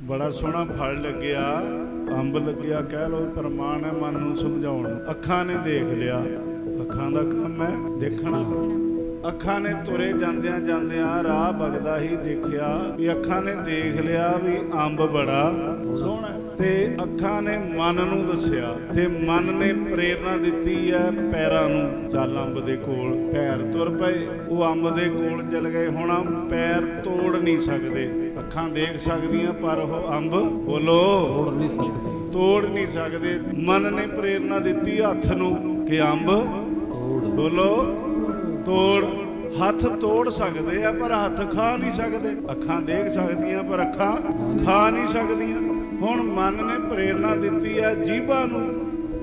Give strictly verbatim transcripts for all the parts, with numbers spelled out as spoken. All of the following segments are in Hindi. बड़ा सोहना फल लग्या, अंब लग्या कह लो, प्रमाण है मन नूं समझाउण। अखां ने देख लिया, अखां दा काम है देखना। अखां ने तुरे जांदियां जांदियां राह बगदा ही देखिया भी अखां ने देख लिया भी अंब बड़ा सोहना ते अखां ने मन नूं दस्या ते मन ने प्रेरणा दित्ती है पैरां नूं, चल अंब दे कोल। पैर तुर पए, वो अंब दे कोल चल गए। हुण पैर तोड़ नहीं सकदे, अखां देख सकदियां पर वो अंब बोलो तोड़ नहीं सकदे। मन ने प्रेरणा दित्ती हत्थ नूं कि अंब बोलो तोड़। हत्थ तोड़ सकदे आ पर हत्थ खा नहीं सकदे। अखां देख सकदियां पर अखां खा नहीं सकदियां। हुण मन ने प्रेरणा दित्ती है जीभा नूं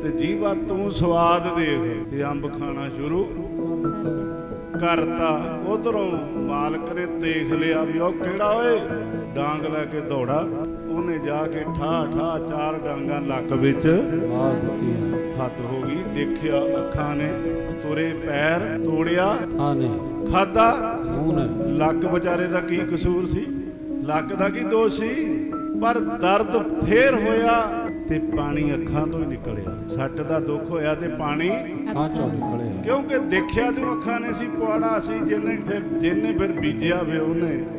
ते जीभा तूं स्वाद देख ते अंब खाना शुरू करता। उधरों मालक ने देख लिया भी वह केड़ा होए, डांग लैके दौड़ा। उन्हें जाके ठा ठा चार डांगा लक्क विच हथ हो गई। देखिया अखां ने, तुरे पैर तोड़िया, खादा लक्क। बेचारे का की कसूर सी, लक्क का की दोष सी, पर दर्द फेर होया ते पानी अखां तो ही निकलिया। सट का दुख होया ते पानी क्योंकि देखिया जो अखां ने सी पुआड़ा सी। जिन्हें फिर जिन्हें फिर बीजिया वे उन्हें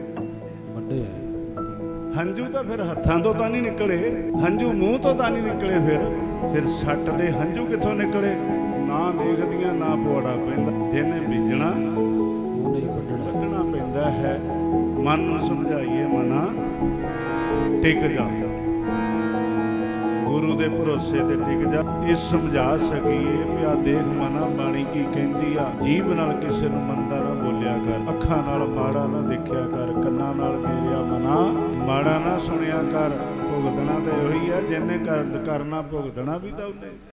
हंझू तो फिर हत्थां तो नहीं निकले, हंझू मूँह तो नहीं निकले। फिर फिर सट दे हंझू कितों निकले? ना देखदियां ना पुआड़ा पैंदा। जिन्हें बीजना लगना पैंदा है। मन नूं समझाइए मना टिक जा, गुरु दे भरोसे ते टिक जा। इस समझा सकिए भी आ देख मना बाणी की कहंदी आ। जीभ नाल किसे नूं मंदा ना बोलिया कर, अखां नाल माड़ा ना देखिया कर, कन्नां नाल मेरिया मना माड़ा ना सुनिया कर। भुगतना तो यही है, जिन्हें करना भुगतना भी तो उन्हें।